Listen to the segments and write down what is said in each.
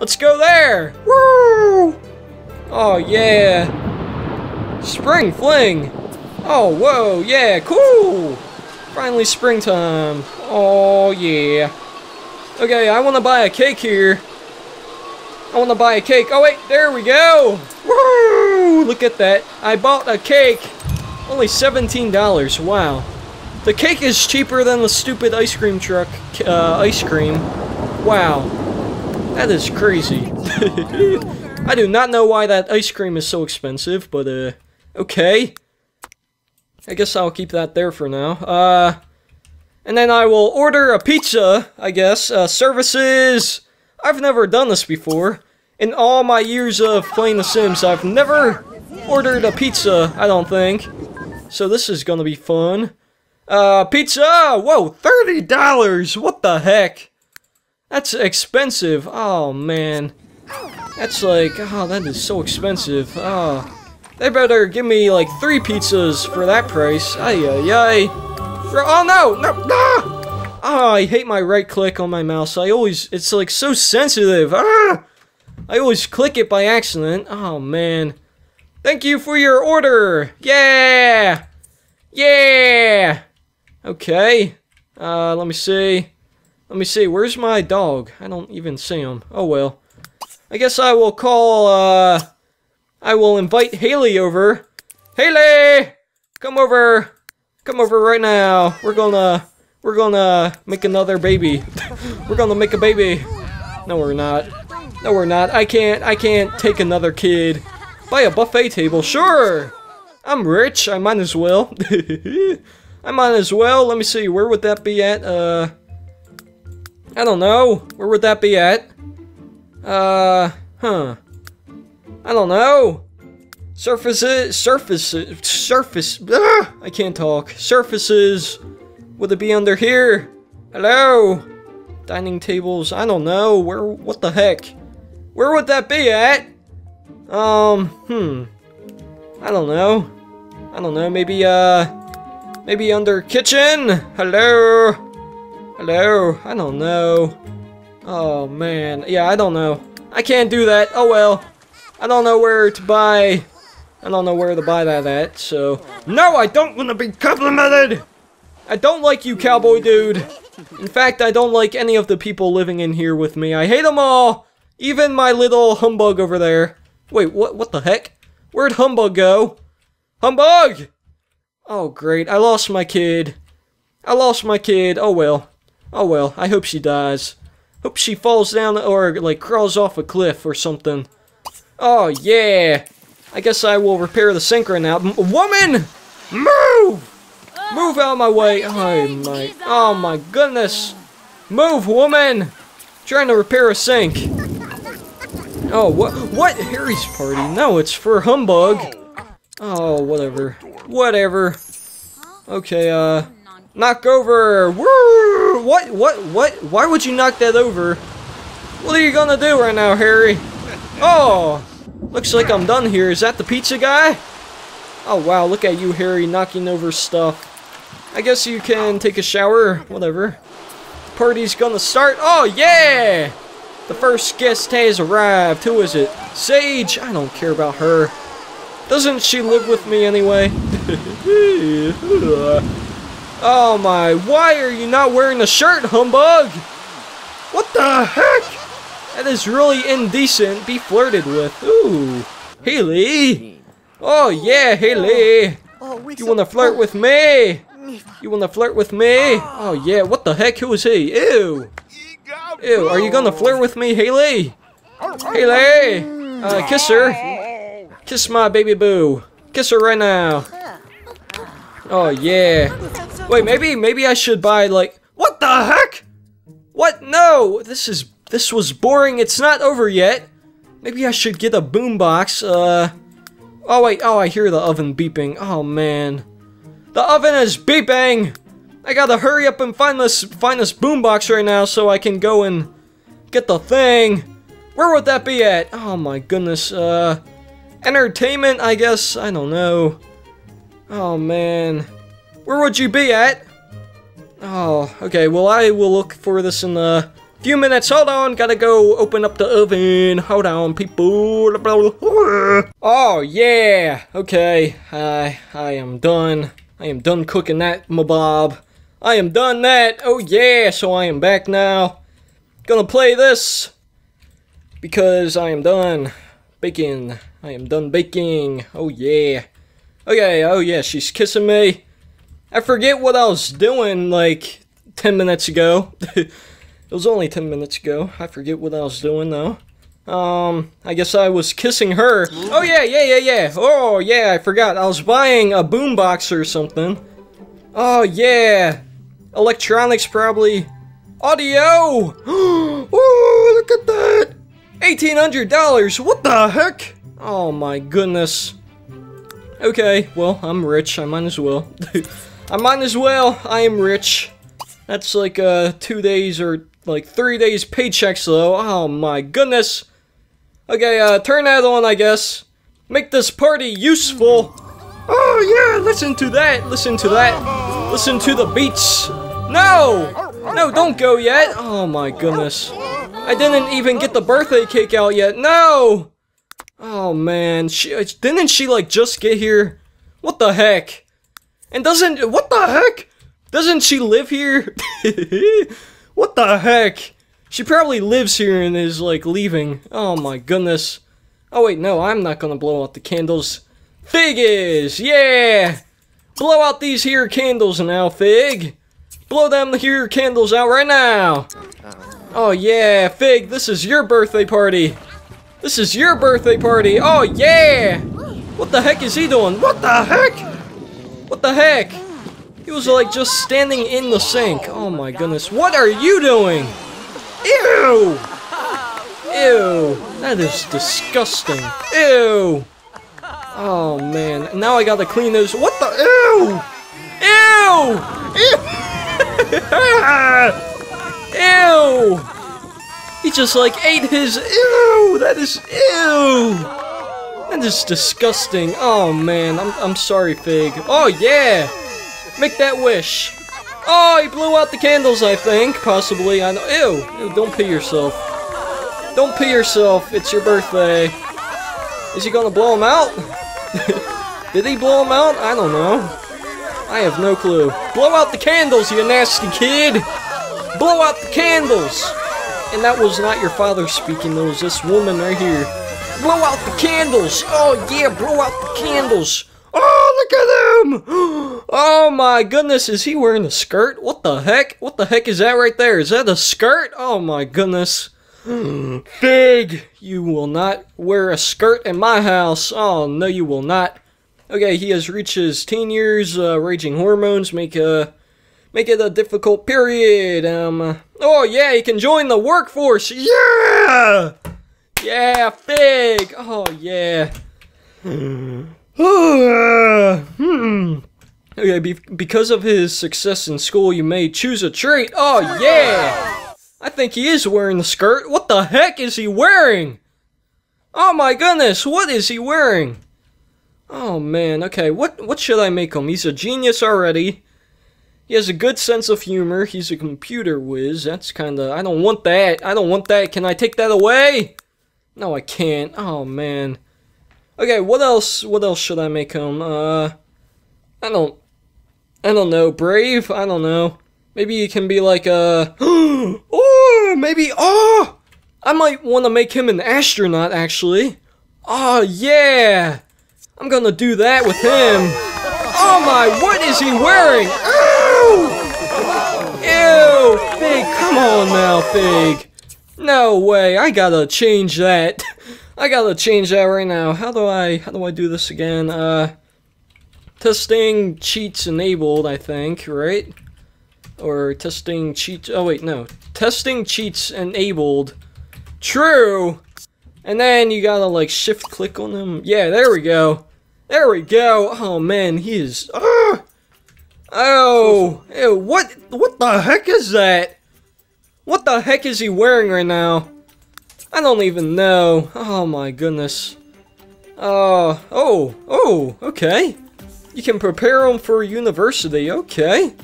Let's go there. Woo! Oh, yeah. Spring fling. Oh, whoa, yeah, cool. Finally springtime. Oh, yeah. Okay, I want to buy a cake here. I want to buy a cake. Oh, wait, there we go. Woo! Look at that. I bought a cake. Only $17. Wow. The cake is cheaper than the stupid ice cream truck ice cream. Wow. That is crazy. I do not know why that ice cream is so expensive, but okay. I guess I'll keep that there for now. And then I will order a pizza, I guess. Services! I've never done this before. In all my years of playing The Sims, I've never ordered a pizza, I don't think. So this is gonna be fun. Pizza! Whoa, $30! What the heck? That's expensive. Oh, man. That's like, oh, that is so expensive. Oh. They better give me like 3 pizzas for that price. Ay ay ay. Oh no! No! Ah! Oh, I hate my right click on my mouse. It's like so sensitive. Ah! I always click it by accident. Oh man. Thank you for your order. Yeah! Yeah! Okay. Let me see. Where's my dog? I don't even see him. Oh well. I guess I will call I will invite Haley over. Haley! Come over! Come over right now. We're gonna make another baby. We're gonna make a baby. No, we're not. No, we're not. I can't take another kid. Buy a buffet table. Sure! I'm rich. I might as well. Let me see. Where would that be at? I don't know. Where would that be at? Huh. I don't know. Surfaces. Ah, I can't talk. Surfaces. Would it be under here? Hello. Dining tables. I don't know. Where? What the heck? Where would that be at? I don't know. Maybe. Maybe under kitchen. Hello. I don't know. Oh man. Yeah. I don't know. I can't do that. Oh well. I don't know where to buy that at, so... No, I don't want to be complimented! I don't like you, cowboy dude. In fact, I don't like any of the people living in here with me. I hate them all! Even my little humbug over there. Wait, what the heck? Where'd Humbug go? Humbug! Oh, great. I lost my kid. Oh, well. I hope she dies. Hope she falls down or, like, crawls off a cliff or something. Oh, yeah. I guess I will repair the sink right now. Woman! Move! Move out of my way. Oh, my goodness. Move, woman! I'm trying to repair a sink. Oh, what? Harry's party? No, it's for Humbug. Oh, whatever. Okay, knock over. Woo! What? Why would you knock that over? What are you gonna do right now, Harry? Oh! Looks like I'm done here. Is that the pizza guy? Oh, wow. Look at you, Harry, knocking over stuff. I guess you can take a shower. Whatever. Party's gonna start. Oh, yeah! The first guest has arrived. Who is it? Sage? I don't care about her. Doesn't she live with me anyway? Oh, my. Why are you not wearing a shirt, Humbug? What the heck? That is really indecent. Be flirted with. Ooh. Haley. Oh, yeah, Haley. You want to flirt with me? Oh, yeah. What the heck? Who is he? Ew. Ew. Are you going to flirt with me, Haley? Haley. Kiss her. Kiss my baby boo. Kiss her right now. Oh, yeah. Wait, maybe I should buy, like... What the heck? What? No. This was boring. It's not over yet. Maybe I should get a boombox. Oh wait. Oh, I hear the oven beeping. Oh man, the oven is beeping. I gotta hurry up and find this boombox right now so I can go and get the thing. Where would that be at? Oh my goodness. Entertainment, I guess. I don't know. Oh man, where would you be at? Oh, okay. Well, I will look for this in the Few minutes, hold on, gotta go open up the oven. Hold on, people. Oh, yeah. Okay, I am done. I am done cooking that, mabob. I am done that. Oh, yeah, so I am back now. Gonna play this because I am done baking. I am done baking. Oh, yeah. Okay, oh, yeah, she's kissing me. I forget what I was doing, like, 10 minutes ago. It was only 10 minutes ago. I forget what I was doing, though. I guess I was kissing her. Oh, yeah. Oh, yeah, I forgot. I was buying a boombox or something. Oh, yeah. Electronics, probably. Audio! Oh, look at that! $1,800! What the heck? Oh, my goodness. Okay, well, I'm rich. I might as well. I might as well. I am rich. That's like 2 days or like 3 days paychecks though. Oh my goodness. Okay, turn that on, I guess. Make this party useful. Oh yeah, listen to that. Listen to that. Listen to the beats. No! No, don't go yet. Oh my goodness. I didn't even get the birthday cake out yet. No! Oh man, didn't she like just get here? What the heck? And what the heck? Doesn't she live here? What the heck? She probably lives here and is like leaving. Oh my goodness. Oh wait, no, I'm not gonna blow out the candles. Fig is, yeah! Blow out these here candles now, Fig. Blow them here candles out right now. Oh yeah, Fig, this is your birthday party. This is your birthday party. Oh yeah! What the heck is he doing? What the heck? What the heck? He was like just standing in the sink. Oh my goodness. What are you doing? Ew! Ew. That is disgusting. Ew. Oh man. Now I gotta clean those. What the? Ew! Ew! Ew! Ew! He just like ate his. Ew! That is. Ew! That is disgusting. Oh man. I'm sorry, Fig. Oh yeah! Make that wish. Oh, he blew out the candles, I think. Possibly. I know. Ew. Ew, don't pee yourself. Don't pee yourself. It's your birthday. Is he gonna blow him out? Did he blow him out? I don't know. I have no clue. Blow out the candles, you nasty kid. Blow out the candles. And that was not your father speaking. It was this woman right here. Blow out the candles. Oh, yeah. Blow out the candles. Oh, look at him. Oh my goodness, is he wearing a skirt? What the heck? What the heck is that right there? Is that a skirt? Oh my goodness. Fig, you will not wear a skirt in my house. Oh, no you will not. Okay, he has reached his teen years. Raging hormones make it a difficult period. Oh yeah, he can join the workforce. Yeah! Yeah, Fig. Oh yeah. Okay, because of his success in school, you may choose a trait. Oh, yeah! I think he is wearing the skirt. What the heck is he wearing? Oh, my goodness. What is he wearing? Oh, man. Okay, what should I make him? He's a genius already. He has a good sense of humor. He's a computer whiz. That's kind of... I don't want that. I don't want that. Can I take that away? No, I can't. Oh, man. Okay, what else? What else should I make him? I don't know. Brave? I don't know. Maybe you can be like a... oh, maybe... Oh! I might want to make him an astronaut, actually. Oh, yeah! I'm gonna do that with him. Oh my, what is he wearing? Ew! Ew! Fig, come on now, Fig. No way, I gotta change that. I gotta change that right now. How do I do this again? Testing cheats enabled, I think, right? Or testing cheats... Oh, wait, no. Testing cheats enabled. True! And then you gotta, like, shift-click on him. Yeah, there we go. There we go. Oh, man, he is... Oh! Ew, what the heck is that? What the heck is he wearing right now? I don't even know. Oh, my goodness. Oh, okay. You can prepare him for university, okay.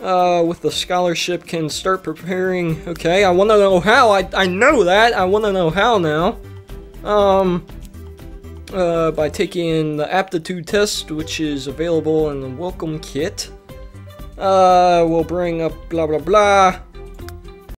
with the scholarship can start preparing. Okay, I want to know how. I know that. I want to know how now. By taking the aptitude test, which is available in the welcome kit. We'll bring up blah blah blah.